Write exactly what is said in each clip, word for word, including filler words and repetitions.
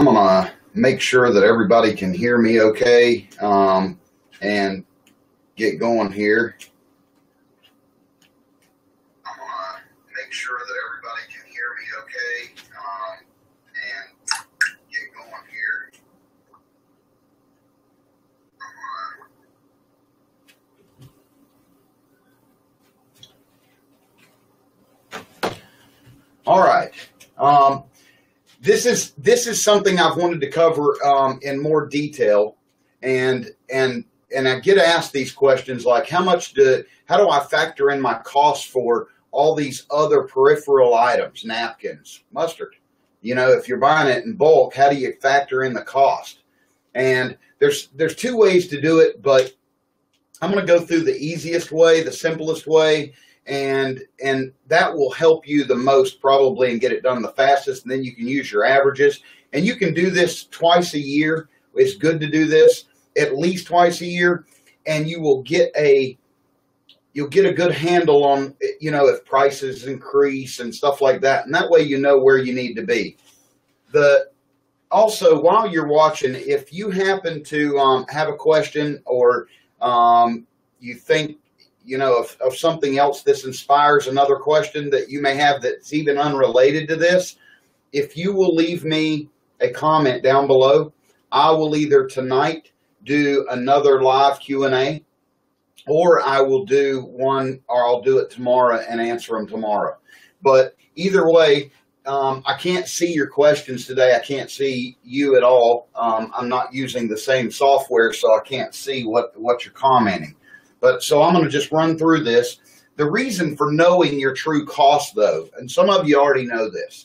I'm gonna make sure that everybody can hear me okay, um, and get going here. I'm gonna make sure that everybody can hear me okay, um, and get going here. I'm gonna... All right. Um, This is this is something I've wanted to cover um, in more detail, and and and I get asked these questions like, how much do how do I factor in my cost for all these other peripheral items, napkins, mustard? You know, if you're buying it in bulk, how do you factor in the cost? And there's there's two ways to do it, but I'm going to go through the easiest way, the simplest way. And and that will help you the most probably and get it done the fastest. And then you can use your averages. And you can do this twice a year. It's good to do this at least twice a year, and you will get a you'll get a good handle on, you know, if prices increase and stuff like that. And that way you know where you need to be. The also while you're watching, if you happen to um, have a question or um, you think, you know, of, of something else this inspires another question that you may have that's even unrelated to this, if you will leave me a comment down below, I will either tonight do another live Q and A, or I will do one, or I'll do it tomorrow and answer them tomorrow. But either way, um, I can't see your questions today. I can't see you at all. Um, I'm not using the same software, so I can't see what, what you're commenting. But so I'm going to just run through this. The reason for knowing your true cost, though, and some of you already know this,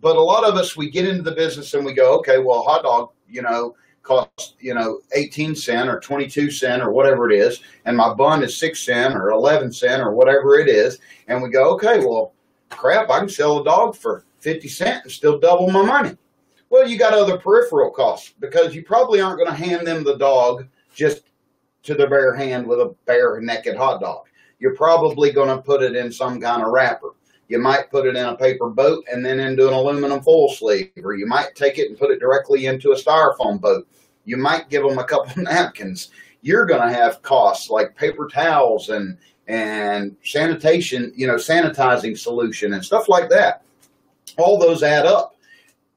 but a lot of us, we get into the business and we go, okay, well, a hot dog, you know, costs, you know, eighteen cent or twenty-two cent or whatever it is, and my bun is six cent or eleven cent or whatever it is, and we go, okay, well, crap, I can sell a dog for fifty cent and still double my money. Well, you got other peripheral costs, because you probably aren't going to hand them the dog just to the bare hand with a bare naked hot dog. You're probably going to put it in some kind of wrapper. You might put it in a paper boat and then into an aluminum foil sleeve, or you might take it and put it directly into a styrofoam boat. You might give them a couple napkins. You're going to have costs like paper towels and, and sanitation, you know, sanitizing solution and stuff like that. All those add up.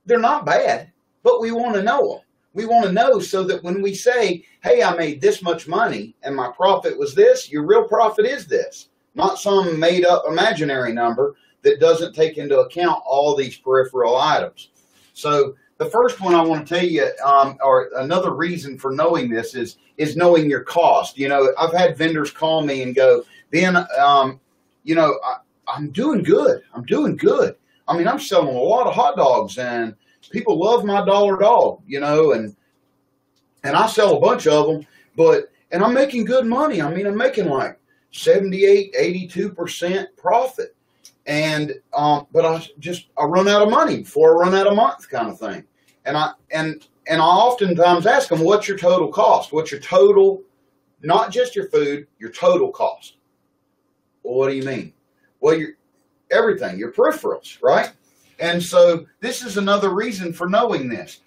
They're not bad, but we want to know them. We want to know so that when we say, hey, I made this much money and my profit was this, your real profit is this, not some made up imaginary number that doesn't take into account all these peripheral items. So the first one I want to tell you, um, or another reason for knowing this is, is knowing your cost. You know, I've had vendors call me and go, Ben, um, you know, I, I'm doing good. I'm doing good. I mean, I'm selling a lot of hot dogs and people love my dollar dog, you know, and and I sell a bunch of them, but, and I'm making good money. I mean, I'm making like seventy-eight, eighty-two percent profit. And, um, but I just, I run out of money before I run out of month kind of thing. And I, and, and I oftentimes ask them, what's your total cost? What's your total, not just your food, your total cost? Well, what do you mean? Well, your everything, your peripherals, right? And so this is another reason for knowing this.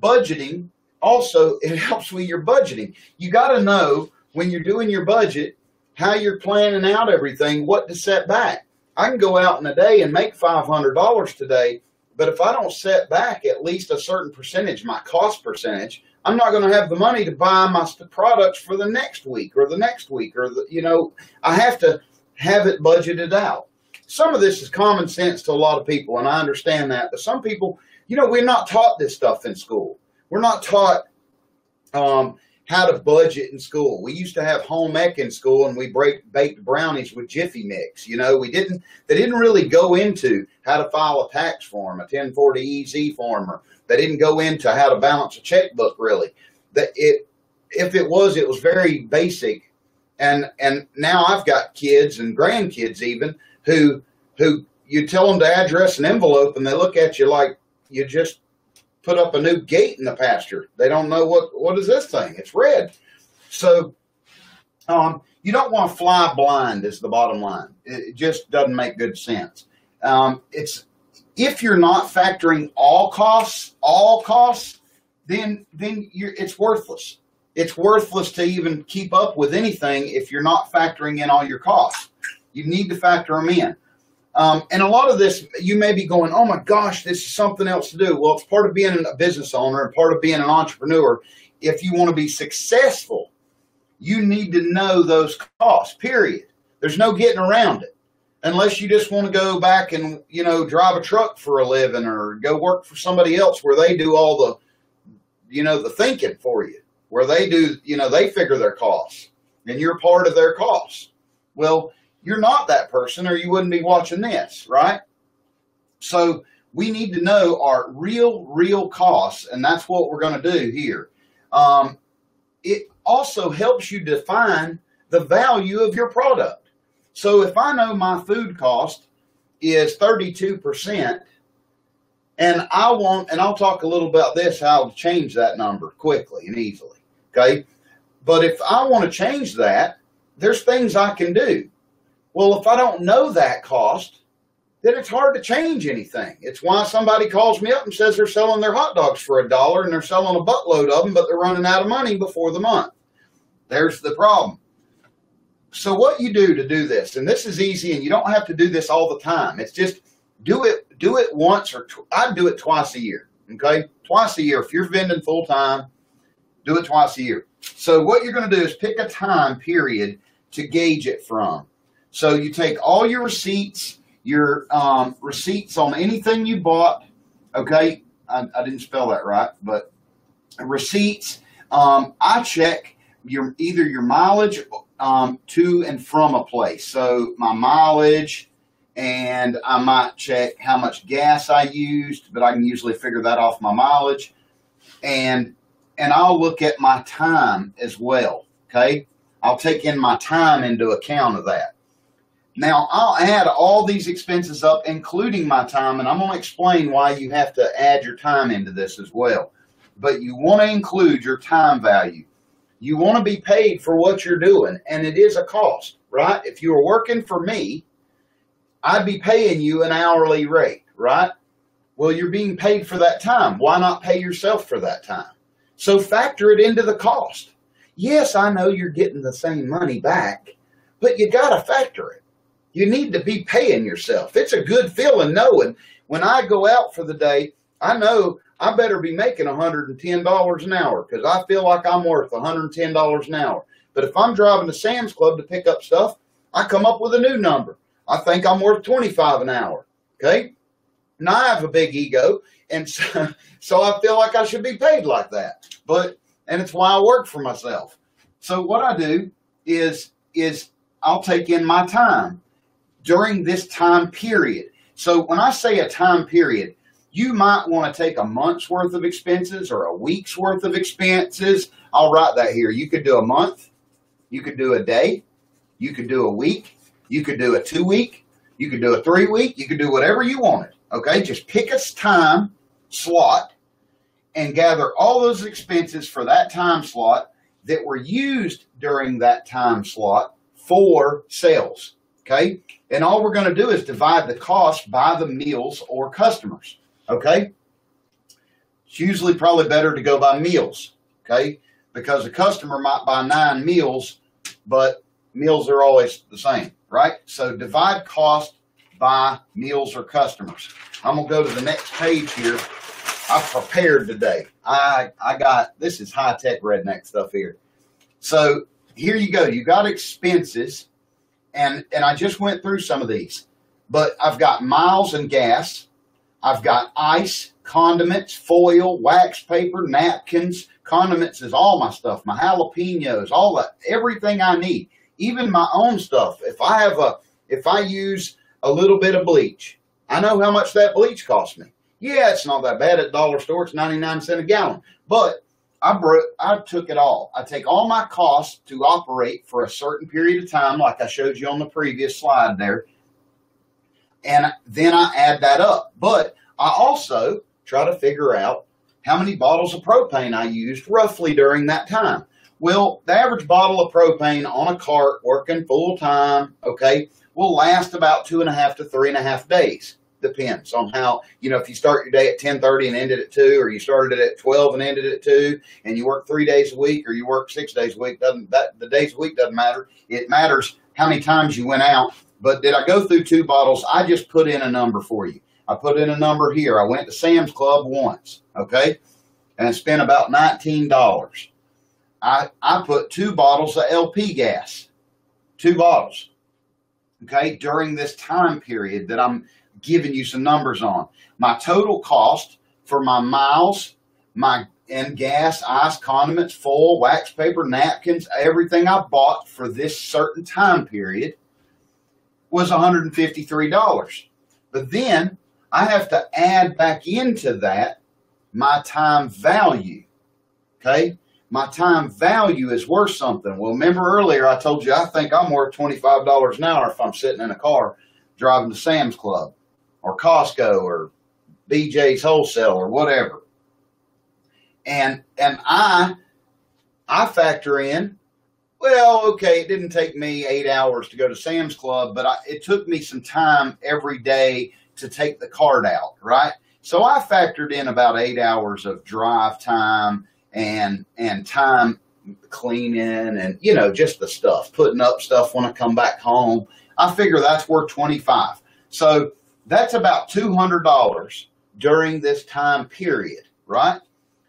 Budgeting also, it helps with your budgeting. You got to know when you're doing your budget, how you're planning out everything, what to set back. I can go out in a day and make five hundred dollars today, but if I don't set back at least a certain percentage, my cost percentage, I'm not going to have the money to buy my products for the next week or the next week or, the, you know, I have to have it budgeted out. Some of this is common sense to a lot of people, and I understand that. But some people, you know, we're not taught this stuff in school. We're not taught um, how to budget in school. We used to have home ec in school, and we break, baked brownies with Jiffy Mix. You know, we didn't. They didn't really go into how to file a tax form, a ten forty E Z form, or they didn't go into how to balance a checkbook. Really, that it, if it was, it was very basic. And and now I've got kids and grandkids even. Who, who you tell them to address an envelope and they look at you like you just put up a new gate in the pasture. They don't know what, what is this thing? It's red. So um, you don't want to fly blind is the bottom line. It just doesn't make good sense. Um, it's if you're not factoring all costs, all costs, then then you're, it's worthless. It's worthless to even keep up with anything if you're not factoring in all your costs. You need to factor them in. Um, and a lot of this, you may be going, oh my gosh, this is something else to do. Well, it's part of being a business owner and part of being an entrepreneur. If you want to be successful, you need to know those costs, period. There's no getting around it unless you just want to go back and, you know, drive a truck for a living or go work for somebody else where they do all the, you know, the thinking for you, where they do, you know, they figure their costs and you're part of their costs. Well, you're not that person or you wouldn't be watching this, right? So we need to know our real, real costs, and that's what we're going to do here. Um, it also helps you define the value of your product. So if I know my food cost is thirty-two percent and I want, and I'll talk a little about this, how to change that number quickly and easily, okay? But if I want to change that, there's things I can do. Well, if I don't know that cost, then it's hard to change anything. It's why somebody calls me up and says they're selling their hot dogs for a dollar and they're selling a buttload of them, but they're running out of money before the month. There's the problem. So what you do to do this, and this is easy and you don't have to do this all the time. It's just do it, do it once or tw- I'd do it twice a year, okay? Twice a year. If you're vending full time, do it twice a year. So what you're going to do is pick a time period to gauge it from. So you take all your receipts, your um, receipts on anything you bought, okay? I, I didn't spell that right, but receipts. Um, I check your either your mileage um, to and from a place. So my mileage, and I might check how much gas I used, but I can usually figure that off my mileage. And, and I'll look at my time as well, okay? I'll take in my time into account of that. Now, I'll add all these expenses up, including my time, and I'm going to explain why you have to add your time into this as well. But you want to include your time value. You want to be paid for what you're doing, and it is a cost, right? If you were working for me, I'd be paying you an hourly rate, right? Well, you're being paid for that time. Why not pay yourself for that time? So factor it into the cost. Yes, I know you're getting the same money back, but you got to factor it. You need to be paying yourself. It's a good feeling knowing when I go out for the day, I know I better be making one hundred ten dollars an hour because I feel like I'm worth one hundred ten dollars an hour. But if I'm driving to Sam's Club to pick up stuff, I come up with a new number. I think I'm worth twenty-five dollars an hour, okay? Now I have a big ego, and so, so I feel like I should be paid like that. But and it's why I work for myself. So what I do is is I'll take in my time during this time period. So when I say a time period, you might want to take a month's worth of expenses or a week's worth of expenses. I'll write that here. You could do a month. You could do a day. You could do a week. You could do a two week. You could do a three week. You could do whatever you wanted. Okay, just pick a time slot and gather all those expenses for that time slot that were used during that time slot for sales. Okay, and all we're going to do is divide the cost by the meals or customers, okay? It's usually probably better to go by meals, okay? Because a customer might buy nine meals, but meals are always the same, right? So divide cost by meals or customers. I'm going to go to the next page here. I've prepared today. I, I got, this is high-tech redneck stuff here. So here you go. You got expenses. And, and I just went through some of these, but I've got miles and gas. I've got ice, condiments, foil, wax paper, napkins. Condiments is all my stuff, my jalapenos, all that, everything I need, even my own stuff. If I have a, if I use a little bit of bleach, I know how much that bleach cost me. Yeah, it's not that bad at the dollar store. It's ninety-nine cents a gallon, but I broke, I took it all. I take all my costs to operate for a certain period of time, like I showed you on the previous slide there. And then I add that up. But I also try to figure out how many bottles of propane I used roughly during that time. Well, the average bottle of propane on a cart working full time, okay, will last about two and a half to three and a half days. depends on how, you know, if you start your day at ten thirty and ended at two, or you started it at twelve and ended at two, and you work three days a week or you work six days a week, doesn't that, the days a week doesn't matter. It matters how many times you went out. But did I go through two bottles? I just put in a number for you. I put in a number here. I went to Sam's Club once, okay, and I spent about nineteen dollars. I, I put two bottles of L P gas, two bottles, okay, during this time period that I'm giving you some numbers on. My total cost for my miles, my and gas, ice, condiments, foil, wax paper, napkins, everything I bought for this certain time period was one hundred fifty-three dollars. But then I have to add back into that my time value, okay? My time value is worth something. Well, remember earlier I told you I think I'm worth twenty-five dollars an hour if I'm sitting in a car driving to Sam's Club or Costco or B J's Wholesale or whatever. And and I, I factor in, well, okay, it didn't take me eight hours to go to Sam's Club, but I, it took me some time every day to take the cart out, right? So I factored in about eight hours of drive time and and time cleaning and, you know, just the stuff, putting up stuff when I come back home. I figure that's worth twenty-five dollars. So that's about two hundred dollars during this time period, right?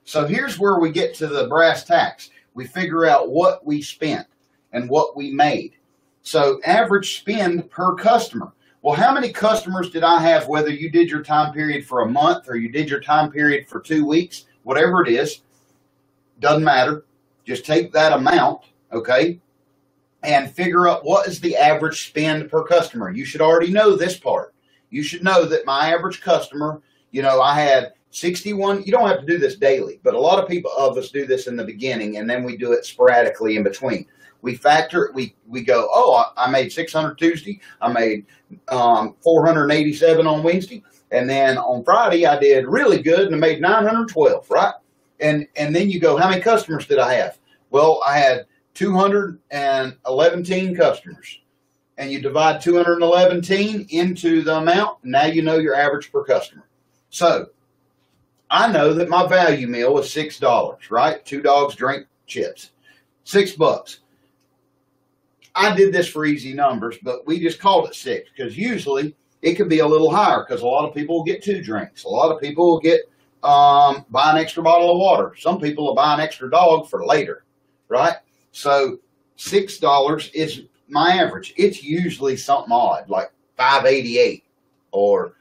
So here's where we get to the brass tacks. We figure out what we spent and what we made. So average spend per customer. Well, how many customers did I have, whether you did your time period for a month or you did your time period for two weeks, whatever it is, doesn't matter. Just take that amount, okay, and figure out what is the average spend per customer. You should already know this part. You should know that my average customer, you know, I had sixty-one, you don't have to do this daily, but a lot of people of us do this in the beginning, and then we do it sporadically in between. We factor, we, we go, oh, I made six hundred Tuesday, I made um, four hundred eighty-seven on Wednesday, and then on Friday I did really good and I made nine hundred twelve, right? And, and then you go, how many customers did I have? Well, I had two hundred eleven customers, and you divide two hundred eleven into the amount, and now you know your average per customer. So I know that my value meal was six dollars, right? Two dogs, drink, chips, six bucks. I did this for easy numbers, but we just called it six because usually it could be a little higher because a lot of people will get two drinks. A lot of people will get, um, buy an extra bottle of water. Some people will buy an extra dog for later, right? So six dollars is my average. It's usually something odd, like five eighty-eight or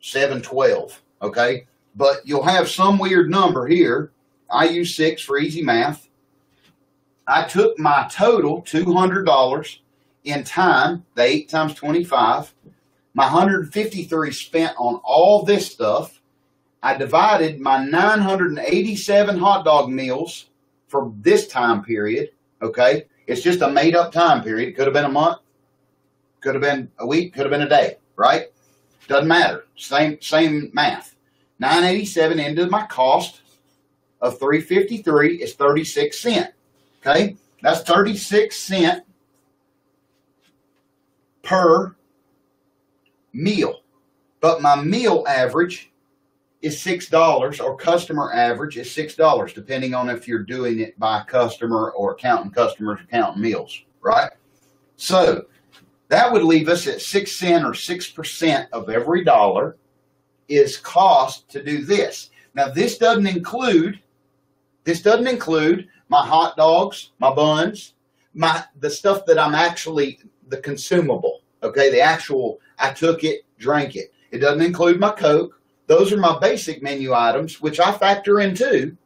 seven twelve, okay? But you'll have some weird number here. I use six for easy math. I took my total two hundred dollars in time, the eight times twenty-five, my one hundred fifty-three spent on all this stuff. I divided my nine hundred eighty-seven hot dog meals for this time period, okay? It's just a made up time period. It could have been a month, could have been a week, could have been a day, right? Doesn't matter. Same same math. nine eighty-seven into my cost of three fifty-three is thirty-six cents. Okay, that's thirty-six cents per meal. But my meal average is six dollars, or customer average is six dollars, depending on if you're doing it by customer or counting customers or counting meals, right? So that would leave us at six cents or six percent of every dollar is cost to do this. Now, this doesn't include, this doesn't include my hot dogs, my buns, my the stuff that I'm actually, the consumable, okay? The actual, I took it, drank it. It doesn't include my Coke. Those are my basic menu items, which I factor in too.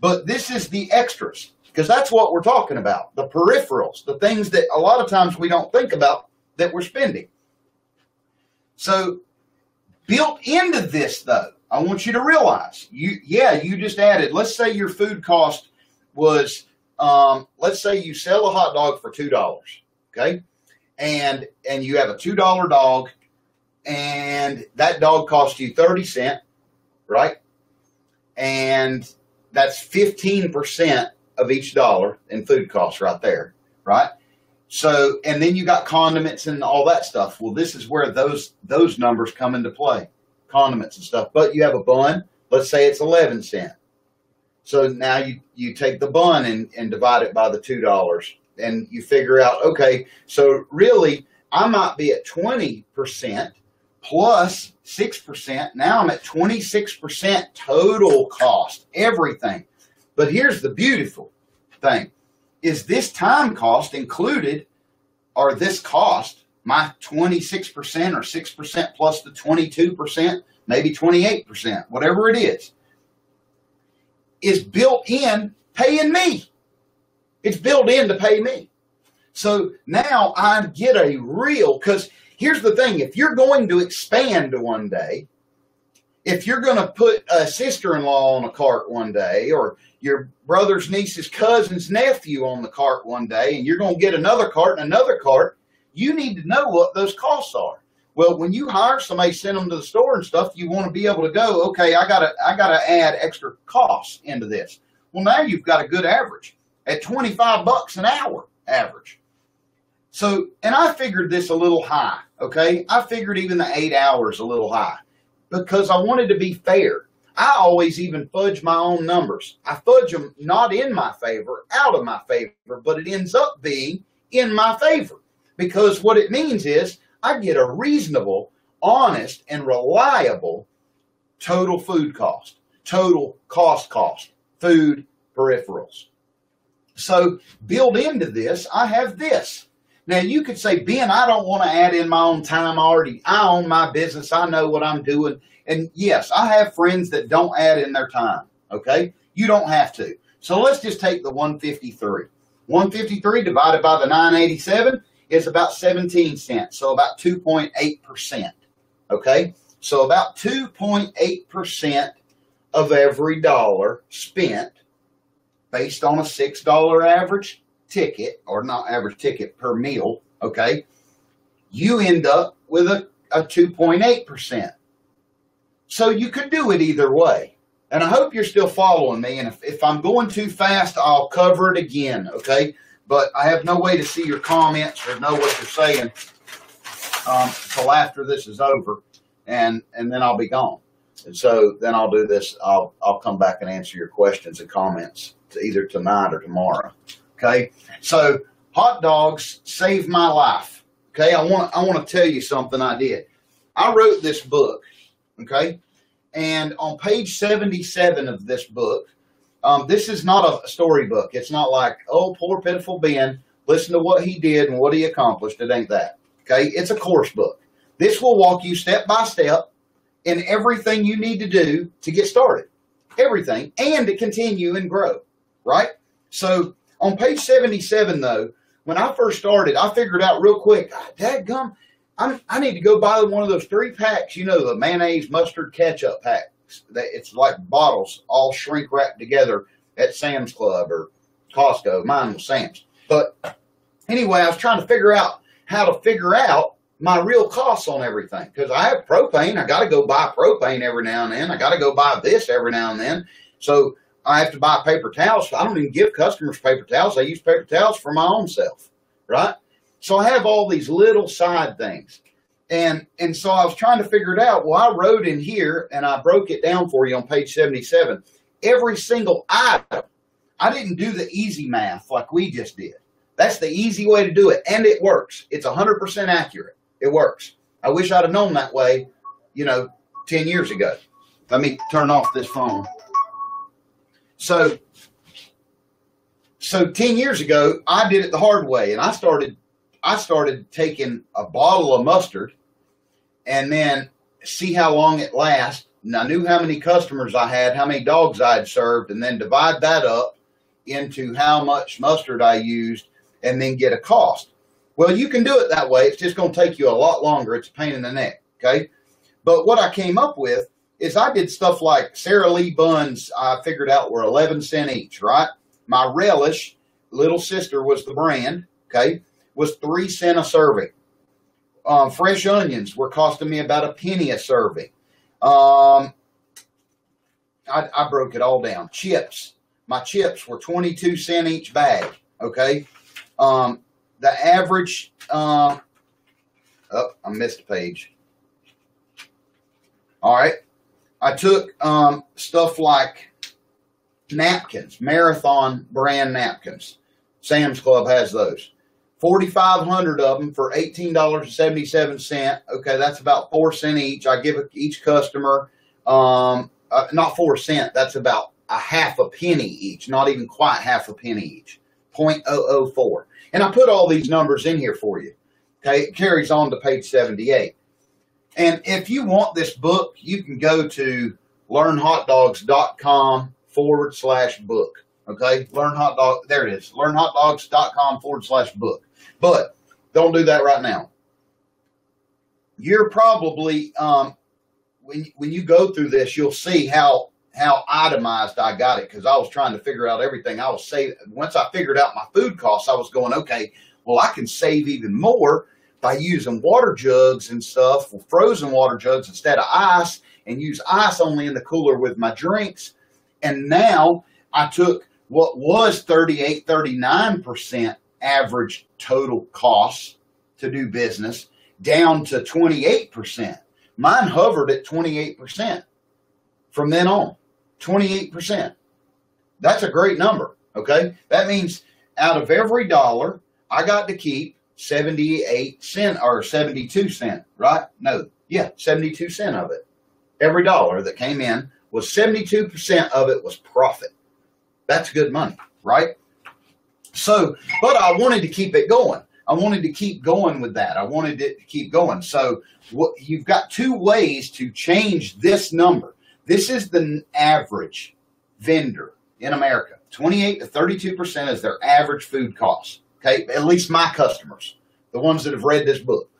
But this is the extras, because that's what we're talking about, the peripherals, the things that a lot of times we don't think about that we're spending. So built into this, though, I want you to realize, you yeah, you just added, let's say your food cost was, um, let's say you sell a hot dog for two dollars, okay? And and you have a two dollar dog, and that dog costs you thirty cents, right? And that's fifteen percent of each dollar in food costs right there, right? So, and then you got condiments and all that stuff. Well, this is where those those numbers come into play. condiments and stuff, but you have a bun. Let's say it's eleven cents. So now you, you take the bun and, and divide it by the two dollars, and you figure out, okay, so really I might be at twenty percent plus six percent. Now I'm at twenty-six percent total cost, everything. But here's the beautiful thing. Is this time cost included, or this cost, my twenty-six percent or six percent plus the twenty-two percent, maybe twenty-eight percent, whatever it is, is built in paying me. It's built in to pay me. So now I get a real, because here's the thing. If you're going to expand one day, if you're going to put a sister-in-law on a cart one day, or your brother's niece's cousin's nephew on the cart one day, and you're going to get another cart and another cart, you need to know what those costs are. Well, when you hire somebody, send them to the store and stuff, you want to be able to go, okay, I gotta, I gotta add extra costs into this. Well, now you've got a good average at twenty-five bucks an hour average. So, and I figured this a little high, okay? I figured even the eight hours a little high because I wanted to be fair. I always even fudge my own numbers. I fudge them not in my favor, out of my favor, but it ends up being in my favor because what it means is I get a reasonable, honest, and reliable total food cost, total cost cost, food peripherals. So built into this, I have this. Now, you could say, Ben, I don't want to add in my own time already. I own my business. I know what I'm doing. And, yes, I have friends that don't add in their time, okay? You don't have to. So let's just take the one fifty-three. one fifty-three divided by the nine eighty-seven is about seventeen cents, so about two point eight percent, okay? So about two point eight percent of every dollar spent based on a six dollar average ticket, or not average ticket, per meal, okay? You end up with a, a two point eight percent. So you could do it either way. And I hope you're still following me, and if, if I'm going too fast, I'll cover it again, okay? But I have no way to see your comments or know what you're saying um, until after this is over, and, and then I'll be gone. And so then I'll do this. I'll, I'll come back and answer your questions and comments to either tonight or tomorrow, okay? So hot dogs saved my life, okay? I want, I want to tell you something I did. I wrote this book, okay? And on page seventy-seven of this book, Um, this is not a storybook. It's not like, oh, poor pitiful Ben, listen to what he did and what he accomplished. It ain't that. Okay? It's a course book. This will walk you step by step in everything you need to do to get started. Everything. And to continue and grow. Right? So on page seventy-seven, though, when I first started, I figured out real quick, oh, dadgum, I'm, I need to go buy one of those three packs, you know, the mayonnaise, mustard, ketchup pack. It's like bottles all shrink wrapped together at Sam's Club or Costco. Mine was Sam's. But anyway, I was trying to figure out how to figure out my real costs on everything. Because I have propane. I got to go buy propane every now and then. I got to go buy this every now and then. So I have to buy paper towels. I don't even give customers paper towels. I use paper towels for my own self. Right? So I have all these little side things. And and so I was trying to figure it out. Well, I wrote in here, and I broke it down for you on page seventy-seven. Every single item. I didn't do the easy math like we just did. That's the easy way to do it, and it works. It's one hundred percent accurate. It works. I wish I'd have known that way, you know, ten years ago. Let me turn off this phone. So, so ten years ago, I did it the hard way, and I started... I started taking a bottle of mustard and then see how long it lasts. And I knew how many customers I had, how many dogs I had served, and then divide that up into how much mustard I used and then get a cost. Well, you can do it that way. It's just going to take you a lot longer. It's a pain in the neck, okay? But what I came up with is I did stuff like Sarah Lee buns I figured out were eleven cents each, right? My relish, Little Sister was the brand, okay? Was three cent a serving. Um, fresh onions were costing me about a penny a serving. Um, I, I broke it all down. Chips. My chips were twenty-two cents each bag. Okay. Um, the average. Uh, oh, I missed a page. All right. I took um, stuff like napkins, Marathon brand napkins. Sam's Club has those. forty-five hundred of them for eighteen dollars and seventy-seven cents. Okay, that's about four cents each. I give each customer, um, uh, not four cents, that's about a half a penny each, not even quite half a penny each, zero point zero zero four. And I put all these numbers in here for you. Okay, it carries on to page seventy-eight. And if you want this book, you can go to learn hot dogs dot com forward slash book. Okay, learn hot dog. There it is. learn hot dogs dot com forward slash book. But don't do that right now. You're probably um, when when you go through this, you'll see how how itemized I got it, because I was trying to figure out everything. I was saving. Once I figured out my food costs, I was going, okay, well, I can save even more by using water jugs and stuff, well, frozen water jugs instead of ice, and use ice only in the cooler with my drinks. And now I took what was thirty-eight, thirty-nine percent average total cost to do business down to twenty-eight percent. Mine hovered at twenty-eight percent from then on, twenty-eight percent. That's a great number, okay? That means out of every dollar, I got to keep seventy-eight cents or seventy-two cents, right? No, yeah, seventy-two cents of it. Every dollar that came in was seventy-two percent of it was profit. That's good money, right? So, but I wanted to keep it going. I wanted to keep going with that. I wanted it to keep going. So what, you've got two ways to change this number. This is the average vendor in America. twenty-eight to thirty-two percent is their average food cost. Okay, at least my customers, the ones that have read this book.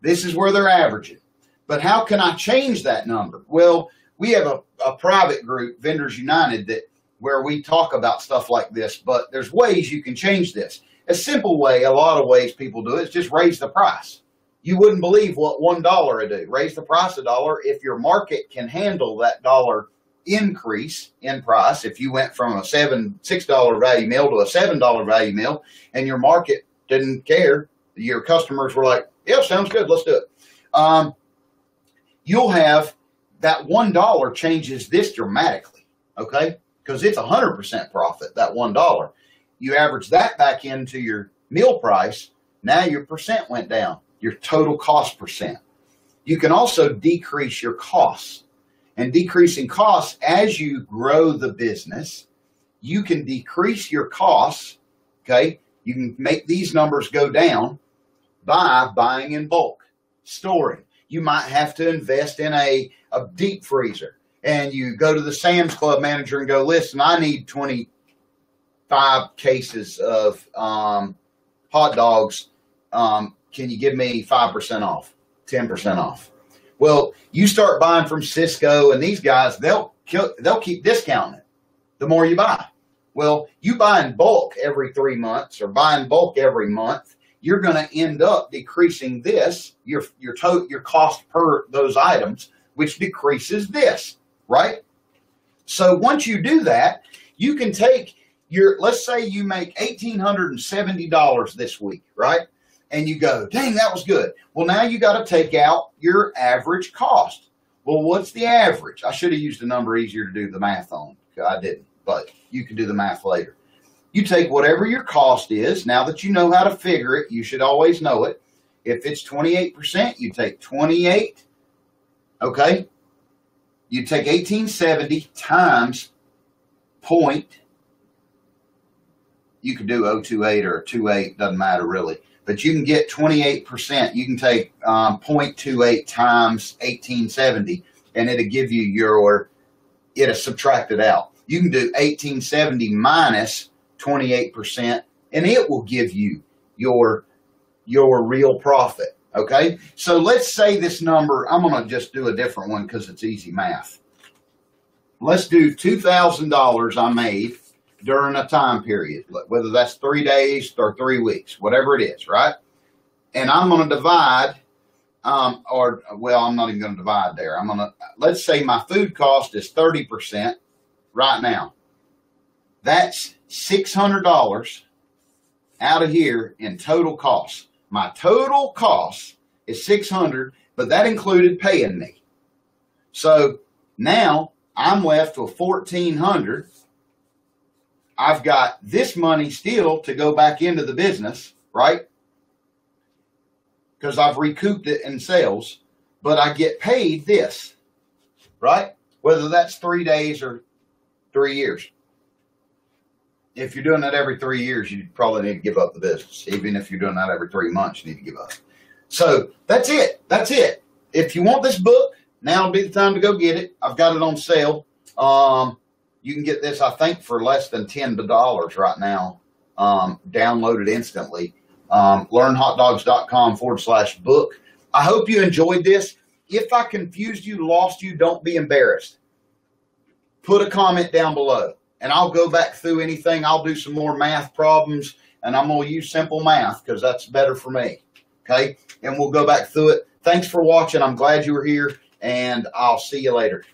This is where they're averaging. But how can I change that number? Well, we have a, a private group, Vendors United, that where we talk about stuff like this, but there's ways you can change this. A simple way, a lot of ways people do it, is just raise the price. You wouldn't believe what one dollar would do. Raise the price a dollar if your market can handle that dollar increase in price. If you went from a seven, six dollar value meal to a seven dollar value meal, and your market didn't care, your customers were like, "Yeah, sounds good. Let's do it." Um, you'll have that one dollar changes this dramatically. Okay. Because it's one hundred percent profit, that one dollar. You average that back into your meal price, now your percent went down, your total cost percent. You can also decrease your costs. And decreasing costs, as you grow the business, you can decrease your costs, okay? You can make these numbers go down by buying in bulk, storing. You might have to invest in a, a deep freezer. And you go to the Sam's Club manager and go, listen, I need twenty-five cases of um, hot dogs. Um, can you give me five percent off, ten percent off? Well, you start buying from Cisco and these guys, they'll, they'll keep discounting it the more you buy. Well, you buy in bulk every three months or buy in bulk every month, you're going to end up decreasing this, your, your, to- your cost per those items, which decreases this. Right? So once you do that, you can take your, let's say you make one thousand eight hundred seventy dollars this week, right? And you go, dang, that was good. Well, now you got to take out your average cost. Well, what's the average? I should have used a number easier to do the math on. I didn't, but you can do the math later. You take whatever your cost is. Now that you know how to figure it, you should always know it. If it's twenty-eight percent, you take twenty-eight, okay? You take eighteen seventy times point. You could do zero point two eight or two eight, doesn't matter really. But you can get twenty-eight percent. You can take um, zero point two eight times eighteen seventy, and it'll give you your, it'll subtract it out. You can do eighteen seventy minus twenty-eight percent, and it will give you your, your real profit. Okay, so let's say this number, I'm going to just do a different one because it's easy math. Let's do two thousand dollars I made during a time period, whether that's three days or three weeks, whatever it is, right? And I'm going to divide, um, or, well, I'm not even going to divide there. I'm going to, let's say my food cost is thirty percent right now. That's six hundred dollars out of here in total costs. My total cost is six hundred, but that included paying me. So now I'm left with fourteen hundred dollars. I've got this money still to go back into the business, right? Because I've recouped it in sales, but I get paid this, right? Whether that's three days or three years. If you're doing that every three years, you probably need to give up the business. Even if you're doing that every three months, you need to give up. So that's it. That's it. If you want this book, now would be the time to go get it. I've got it on sale. Um, you can get this, I think, for less than ten dollars right now. Um, downloaded instantly. Um, learn hot dogs dot com forward slash book. I hope you enjoyed this. If I confused you, lost you, don't be embarrassed. Put a comment down below. And I'll go back through anything. I'll do some more math problems. And I'm going to use simple math because that's better for me. Okay? And we'll go back through it. Thanks for watching. I'm glad you were here. And I'll see you later.